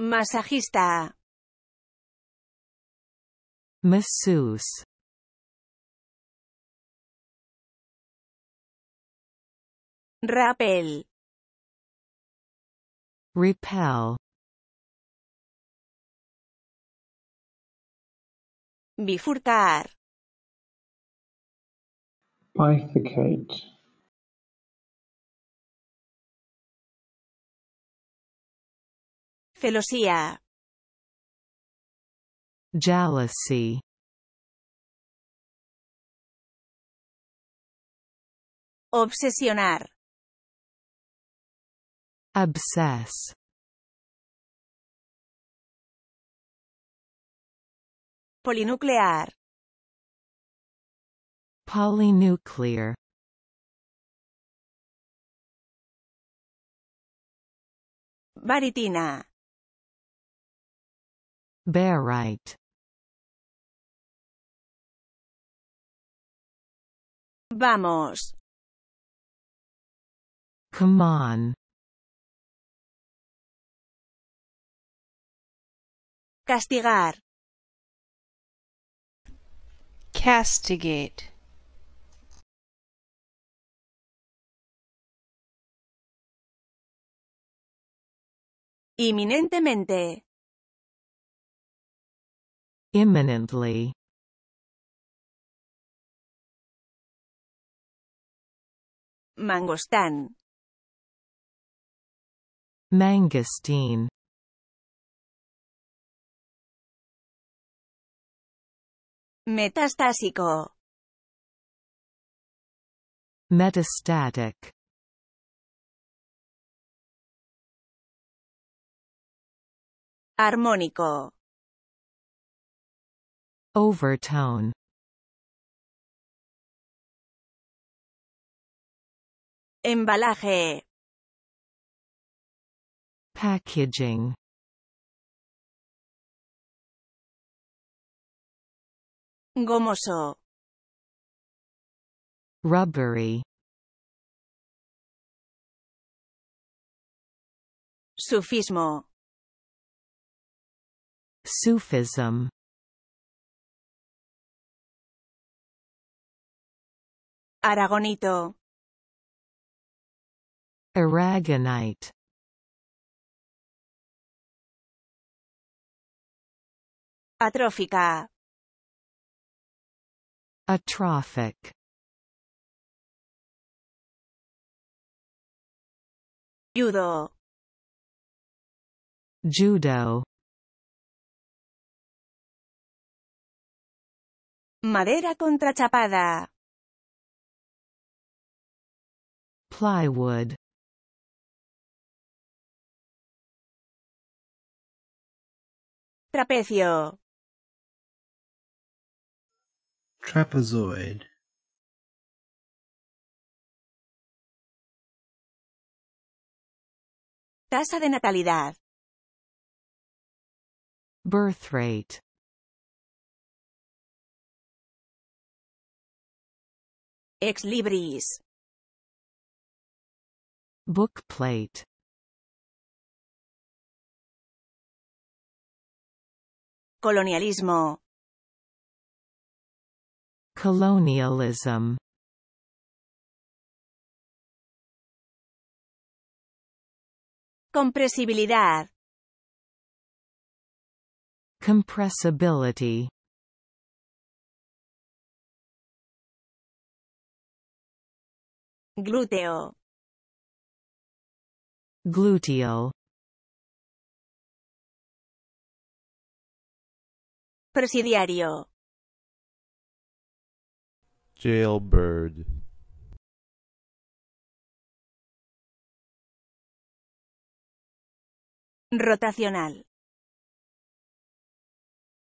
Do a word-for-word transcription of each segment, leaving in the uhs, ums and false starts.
Masajista. Masseuse. Rappel. Repel. Bifurcar. Bifurcate. Celosía. Jealousy. Obsesionar. Obsess. Polinuclear. Polynuclear. Baritina. Barite. Vamos. Come on. Castigar. Castigate. Inminentemente. Imminently. Mangostán. Mangosteen. Metastásico. Metastatic. Armónico. Overtone. Embalaje. Packaging. Gomoso. Rubbery. Sufismo. Sufism. Aragonito. Aragonite. Atrófica. Atrophic. Judo. Judo. Madera contrachapada. Plywood. Trapecio. Trapezoid. Tasa de natalidad. Birth rate. Ex libris. Bookplate. Colonialismo. Colonialism. Compresibilidad. Compressibility. Glúteo. Gluteal. Presidiario. Jailbird. Rotacional.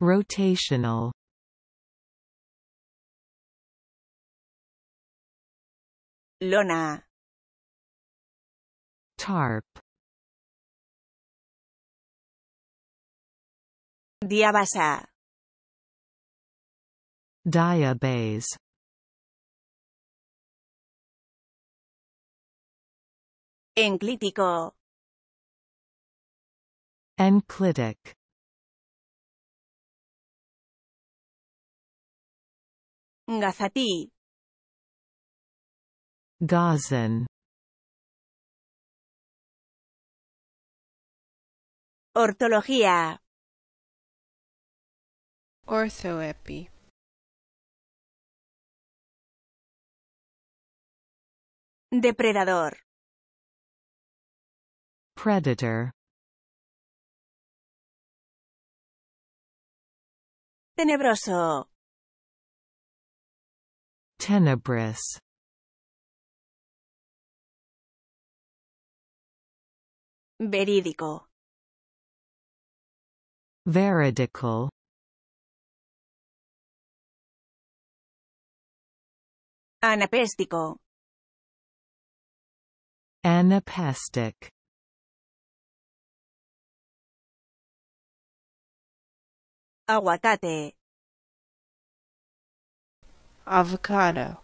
Rotational. Lona. Tarp. Diabasa. Diabase. Enclítico. Enclitic. Gazati. Gazan. Ortología. Orthoepi. Depredador. Predator. Tenebroso. Tenebrous. Verídico. Veridical. Anapéstico. Anapestic. Aguacate. Avocado.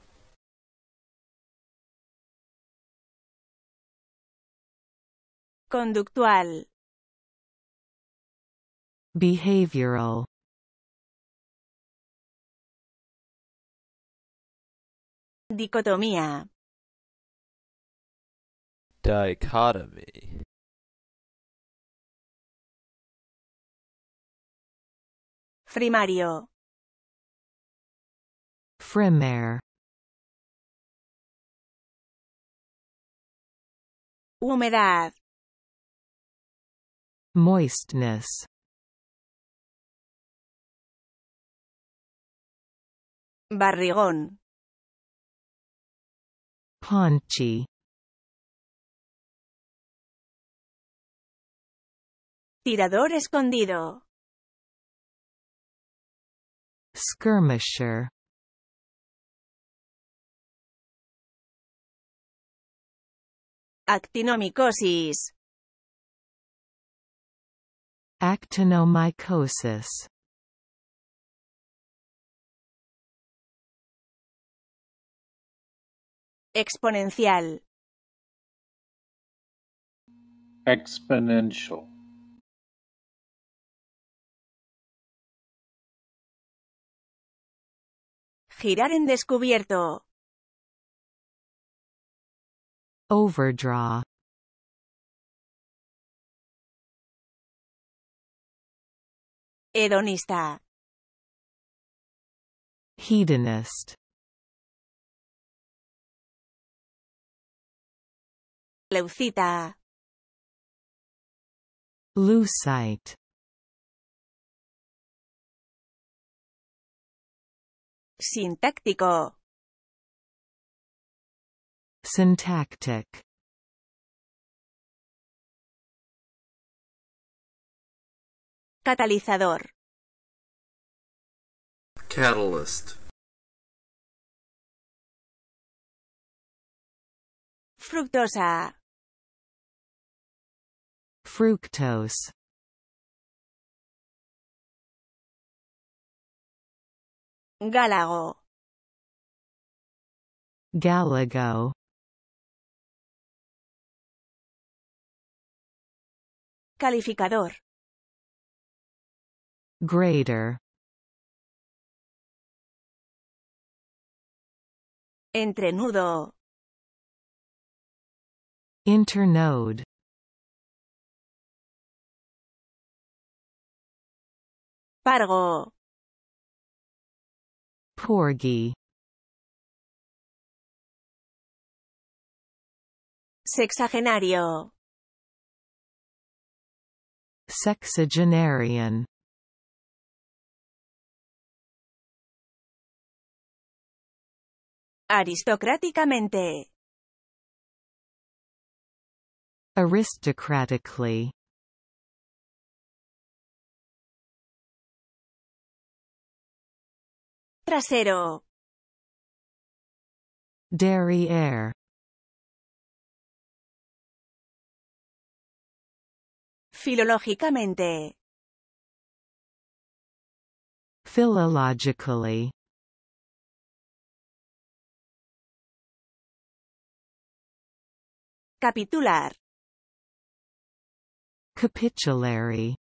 Conductual. Behavioral. Dicotomía. Dichotomy. Primario. Primaire. Humedad. Moistness. Barrigón. Paunchy. Tirador escondido. Skirmisher. Actinomycosis. Actinomycosis. Exponencial. Exponential. Girar en descubierto. Overdraw. Hedonista. Hedonist. Leucita. Leucite. Sintáctico. Syntactic. Catalizador. Catalyst. Fructosa. Fructose. Gálago. Galago. Calificador. Grader. Entrenudo. Internode. Pargo. Porgy. Sexagenario. Sexagenarian. Aristocráticamente. Aristocratically. Trasero. Derrière. Filológicamente. Philologically. Capitular. Capitulary.